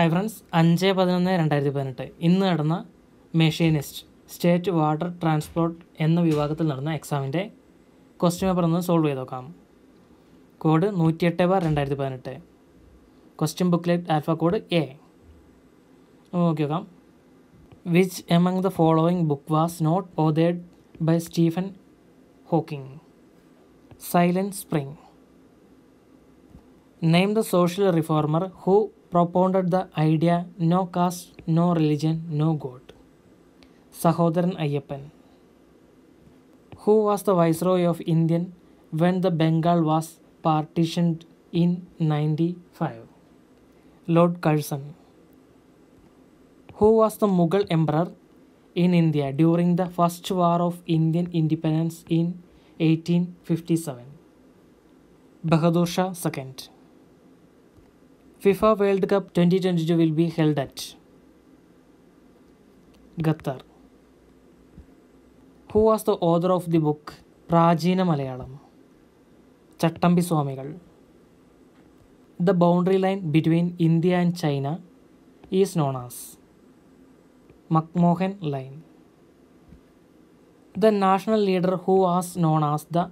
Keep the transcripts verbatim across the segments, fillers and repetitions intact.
Hi friends, അഞ്ച് പതിനൊന്ന് രണ്ടായിരത്തി പതിനെട്ട് ഇന്ന് നടന്ന മെഷീനിസ്റ്റ് സ്റ്റേറ്റ് വാട്ടർ ട്രാൻസ്പോർട്ട് എന്ന വിഭാഗത്തിൽ നടന്ന എക്സാമിൻ്റെ ക്വസ്റ്റ്യൻ പേപ്പർ ഒന്ന് സോൾവ് ചെയ്ത് നോക്കാം. കോഡ് നൂറ്റിയെട്ട് ബാർ രണ്ടായിരത്തി പതിനെട്ട്. Question booklet alpha code A. നോക്കി നോക്കാം. Which among the following book was not ഓതേഡ് by Stephen Hawking? Silent spring. Name the social reformer who propounded the idea no caste, no religion, no God. Sahodaran Ayyappan. Who was the viceroy of India when the Bengal was partitioned in ninety-five? Lord Curzon. Who was the Mughal emperor in India during the First War of Indian Independence in eighteen fifty-seven? Bahadur Shah the Second. FIFA World Cup twenty twenty-two will be held at Qatar. Who was the author of the book Prachina Malayalam? Chattambi Swamikal. The boundary line between India and China is known as McMahon Line. The national leader who was known as the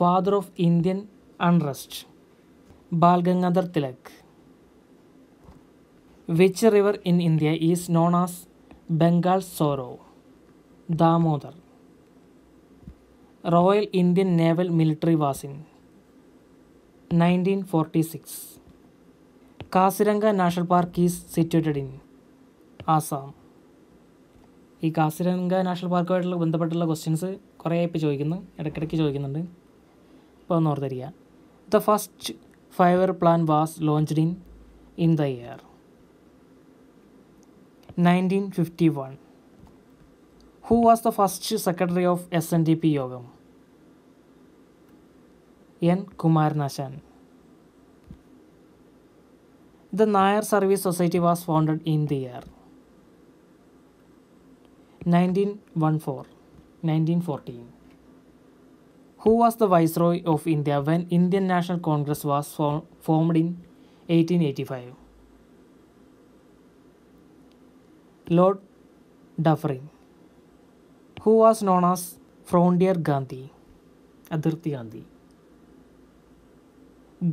father of Indian unrest? Balgangadhar Tilak. Which river in India is known as Bengal's sorrow? Damodar. Royal Indian Naval Military was in nineteen forty-six. Kasiranga National Park is situated in Assam. ഈ Kaziranga national പാർക്കുമായിട്ടുള്ള ബന്ധപ്പെട്ടുള്ള questions കുറേ ആയിട്ട് ചോദിക്കുന്നു, ഇടയ്ക്കിടയ്ക്ക് ചോദിക്കുന്നുണ്ട്, അപ്പോൾ ഒന്ന് ഓർത്തിരിക്കുക. The first five year plan was launched in in the year nineteen fifty-one. Who was the first secretary of S N D P Yogam? N. Kumar Nashan. The Nayar Service Society was founded in the year nineteen fourteen. Who was the viceroy of India when Indian National Congress was form formed in eighteen eighty-five? Lord Dufferin. Who was known as Frontier Gandhi? Adirti Gandhi.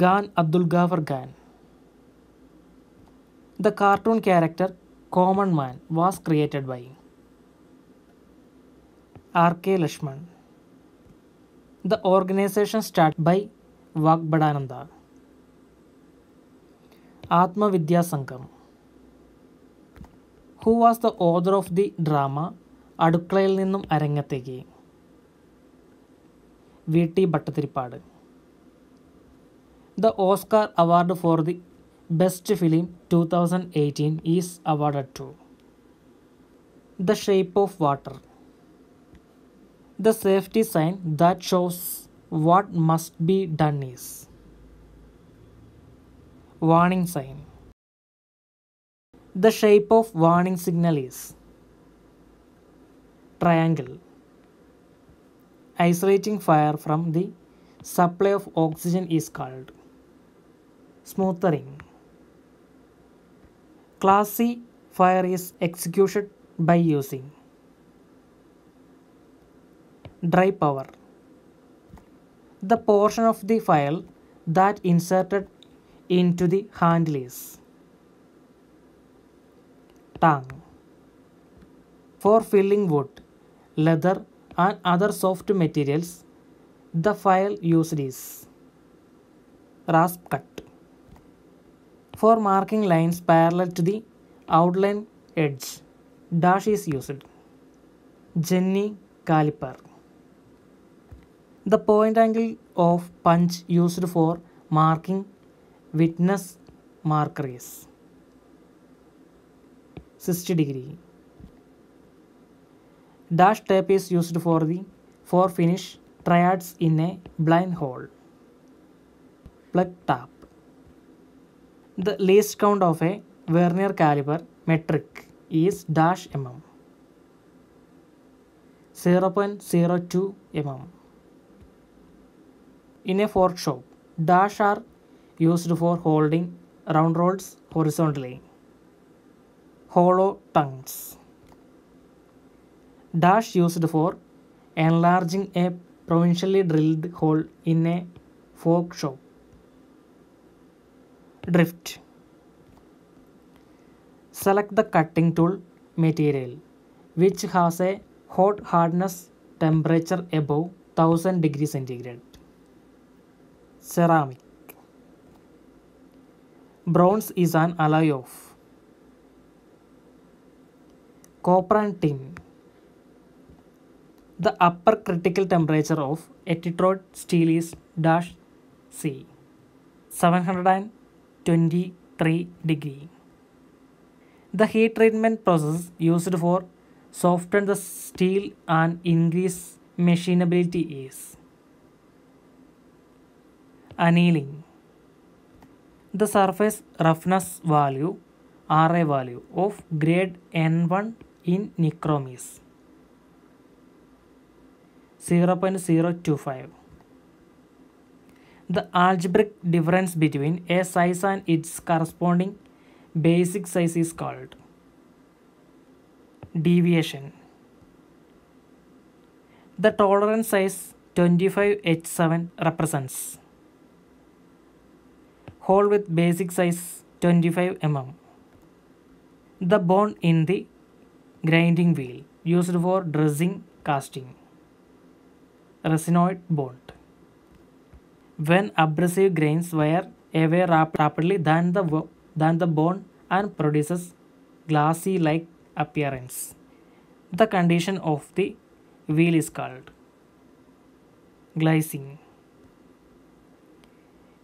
Khan Abdul Ghaffar Khan. The cartoon character Common Man was created by R K Laxman. The organization started by Vagbadananda. Atma Vidya Sankam. Who was the author of the drama അടുക്കളയിൽ നിന്നും അരങ്ങത്തേക്ക്? വിട്ടി Bhattathiripad. The Oscar Award for the Best Film twenty eighteen is awarded to The Shape of Water. The safety sign that shows what must be done is warning sign. The shape of warning signal is triangle. Isolating fire from the supply of oxygen is called smothering. Class C fire is executed by using dry powder. The portion of the file that inserted into the handle is tongue. For filling wood, leather and other soft materials, the file used is rasp cut. For marking lines parallel to the outline edge, dash is used. Jenny caliper. The point angle of punch used for marking witness marker is sixty degree. Dash tape is used for the for finish triads in a blind hole. Plug tap. The least count of a vernier caliper metric is dash mm, zero point zero two millimeters. In a fork shop, dash are used for holding round rods horizontally. hollow tongues. Dash used for enlarging a provincially drilled hole in a fork shop. Drift. Select the cutting tool material which has a hot hardness temperature above one thousand degrees centigrade. Ceramic. Bronze is an alloy of copper and tin. The upper critical temperature of a tetroid steel is dash C, seven hundred twenty-three degree. The heat treatment process used for soften the steel and increase machinability is annealing. The surface roughness value R A value of grade N one in nichrome is zero point zero two five. The algebraic difference between a size and its corresponding basic size is called deviation. The tolerance size twenty-five H seven represents hole with basic size twenty-five millimeters. The bone in the grinding wheel used for dressing casting. Resinoid bond. When abrasive grains wear away rapidly than the, than the bone and produces glassy-like appearance, the condition of the wheel is called glicing.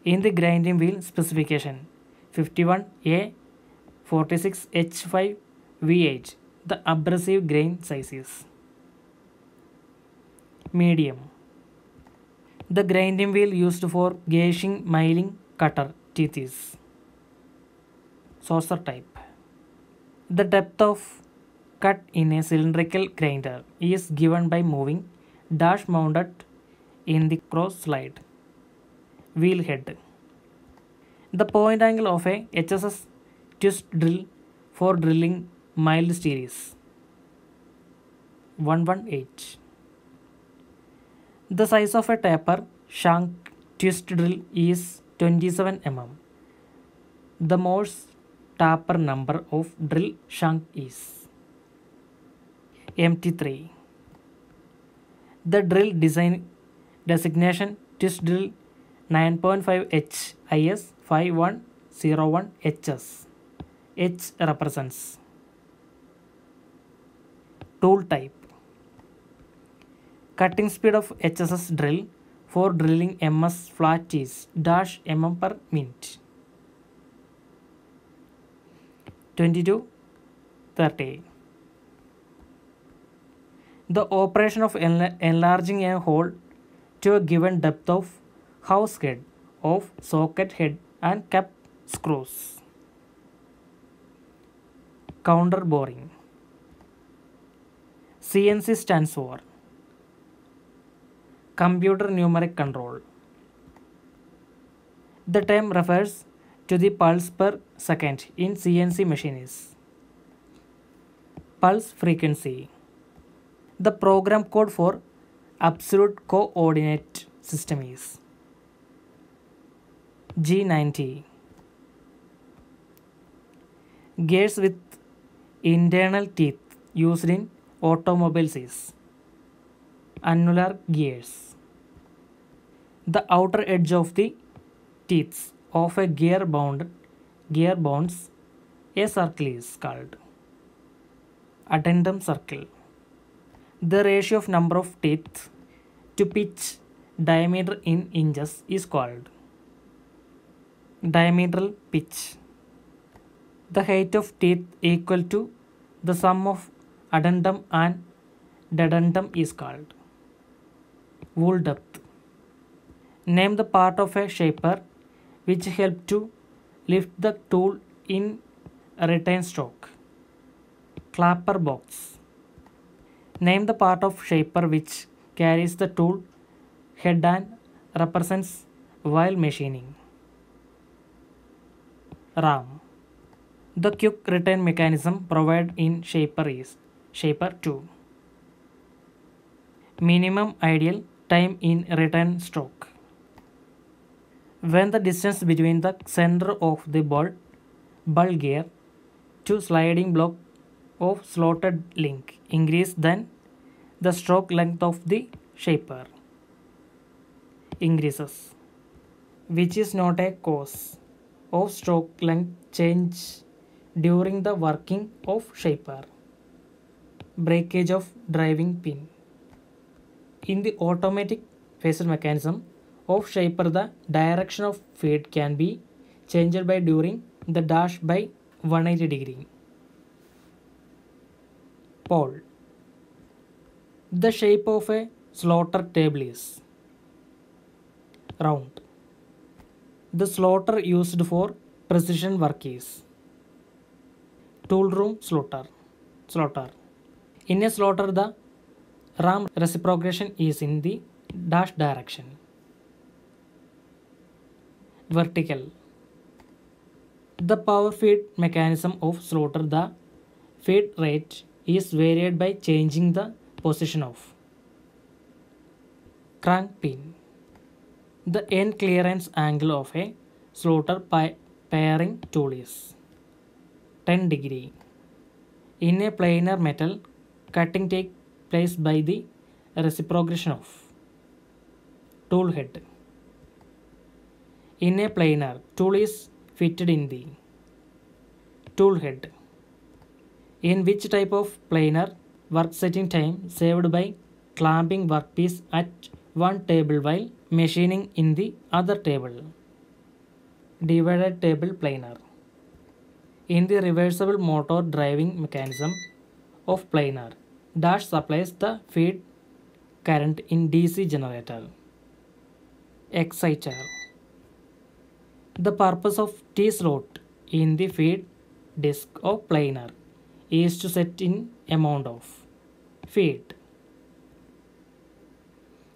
In the grinding wheel specification fifty-one A forty-six H five V H, the abrasive grain size is medium. The grinding wheel used for gauging milling cutter teeth is saucer type. The depth of cut in a cylindrical grinder is given by moving dash mounted in the cross slide wheel head. The point angle of a H S S twist drill for drilling mild steel is one one H. The size of a taper shank twist drill is twenty-seven millimeters. The Morse taper number of drill shank is M T three. The drill design designation twist drill nine point five H I S five one zero one H S. H represents tool type. Cutting speed of H S S drill for drilling M S flat is dash mm per minute twenty-two to thirty. The operation of enla enlarging a hole to a given depth of house head, of socket head and cap screws. Counter boring. C N C stands for computer numeric control. The time refers to the pulse per second in C N C machines. Pulse frequency. The program code for absolute coordinate system is G ninety. Gears with internal teeth used in automobiles is annular gears. The outer edge of the teeth of a gear bound gear bounds a circle is called addendum circle. The ratio of number of teeth to pitch diameter in inches is called diametral pitch. The height of teeth equal to the sum of addendum and dedendum is called wool depth. Name the part of a shaper which help to lift the tool in a retain stroke. Clapper box. Name the part of shaper which carries the tool head and represents while machining. Ram. The quick return mechanism provided in Shaper is Shaper two. Minimum ideal time in return stroke. When the distance between the center of the ball, ball gear to sliding block of slotted link increases then the stroke length of the shaper increases, which is not a cause of stroke length change during the working of shaper. Breakage of driving pin. In the automatic phased mechanism of shaper, the direction of feed can be changed by during the dash by one hundred eighty degree. Pole. The shape of a slaughter table is round. The slaughter used for precision work is tool room slaughter. Slaughter. In a slaughter, the ram reciprocation is in the dash direction. Vertical. The power feed mechanism of slaughter, the feed rate is varied by changing the position of crank pin. The end clearance angle of a slaughter paring tool is ten degree. In a planar metal, cutting takes place by the reciprocation of tool head. In a planar, tool is fitted in the tool head. In which type of planar, work setting time saved by clamping workpiece at one table while machining in the other table. Divided table planar. In the reversible motor driving mechanism of planar, dash supplies the feed current in D C generator. Exciter. The purpose of T-slot in the feed disc of planar is to set in amount of feed.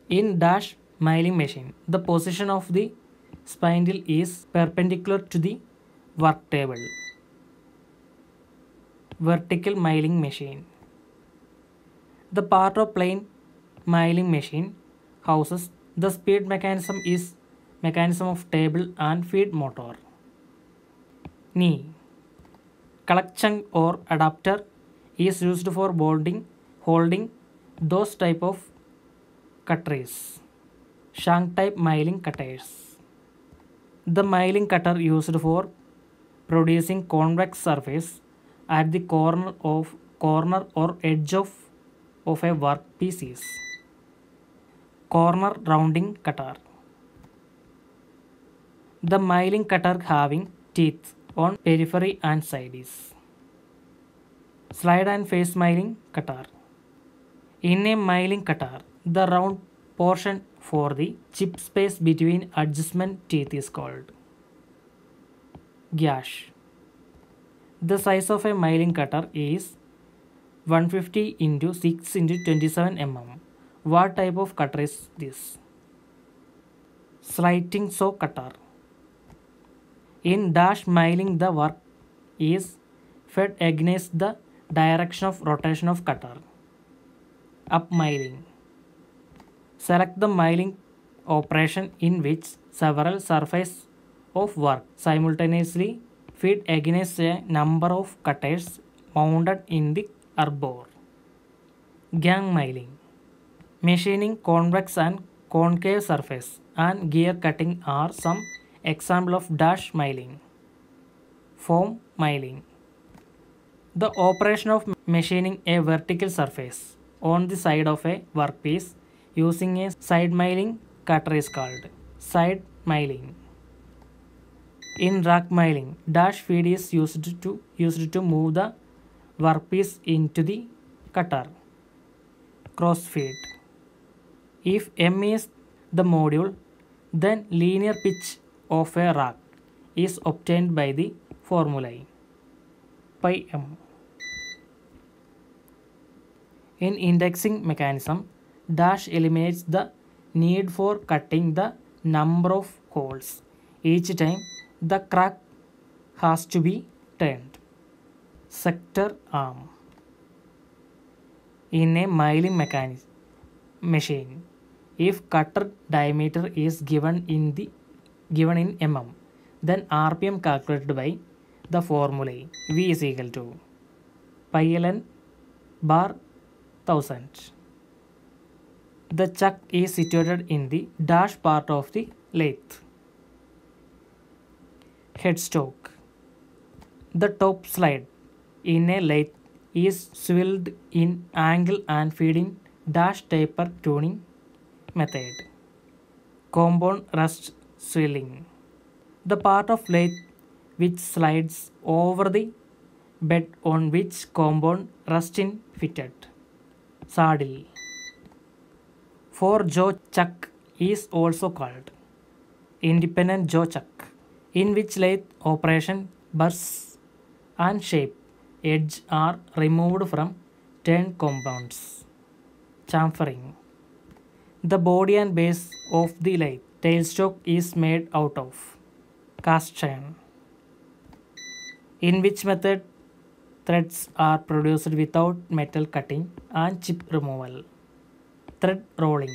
In dash milling machine, the position of the spindle is perpendicular to the work table. Vertical milling machine. The part of plane milling machine houses the speed mechanism is mechanism of table and feed motor. Knee. Collection or adapter is used for bonding, holding those type of cutters. Shank type milling cutters. The milling cutter used for producing convex surface at the corner of corner or edge of of a work piece is corner rounding cutter. The milling cutter having teeth on periphery and side is slide and face milling cutter. In a milling cutter, the round portion for the chip space between adjustment teeth is called gash. The size of a milling cutter is one hundred fifty into six into twenty-seven millimeters. What type of cutter is this? Sliding saw cutter. In dash milling, the work is fed against the direction of rotation of cutter. Up milling. Select the milling operation in which several surfaces of work simultaneously feed against a number of cutters mounted in the arbor. Gang milling. Machining convex and concave surface and gear cutting are some example of dash milling. Foam milling. The operation of machining a vertical surface on the side of a workpiece using a side milling cutter is called side milling. In rack milling, dash feed is used to used to move the workpiece into the cutter. Cross feed. If M is the module, then linear pitch of a rack is obtained by the formulae pi m. In indexing mechanism, dash eliminates the need for cutting the number of holes each time the crack has to be turned. sector arm in a milling mechanism machine if cutter diameter is given in the given in mm, then R P M calculated by the formula V is equal to pi ln bar thousand. The chuck is situated in the dash part of the lathe. Headstock. The top slide in a lathe is swilled in angle and feeding dash taper tuning method. Compound rust swilling. The part of lathe which slides over the bed on which compound rusting fitted. Saddle. Four jaw chuck is also called independent jaw chuck, in which lathe operation burrs and shape edge are removed from ten compounds. Chamfering. The body and base of the lathe tailstock is made out of cast iron. In which method threads are produced without metal cutting and chip removal. Thread rolling,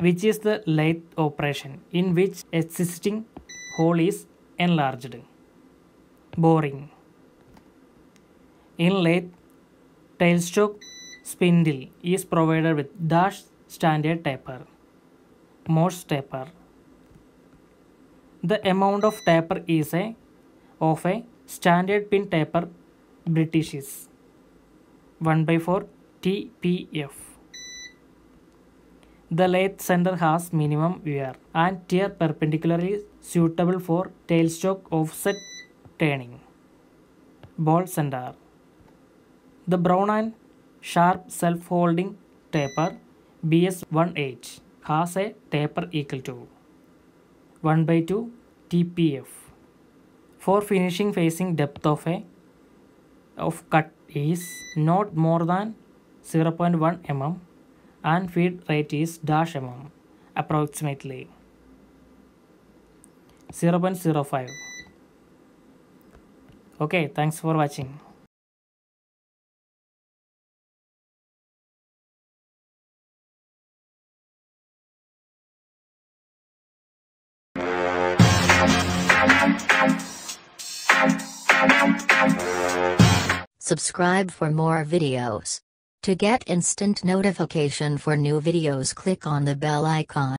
which is the lathe operation in which existing hole is enlarged. Boring. In lathe, tailstock spindle is provided with dash standard taper, Morse taper. The amount of taper is a of a standard pin taper British is one by four T P F. The lathe center has minimum wear and tear perpendicularly suitable for tailstock offset turning. Ball center. The brown and sharp self-holding taper B S one H has a taper equal to one by two T P F for finishing facing depth of a of cut is not more than zero point one millimeter. And feed rate is dash mm, approximately zero point zero five. Okay, thanks for watching. Subscribe for more videos. To get instant notification for new videos, click on the bell icon.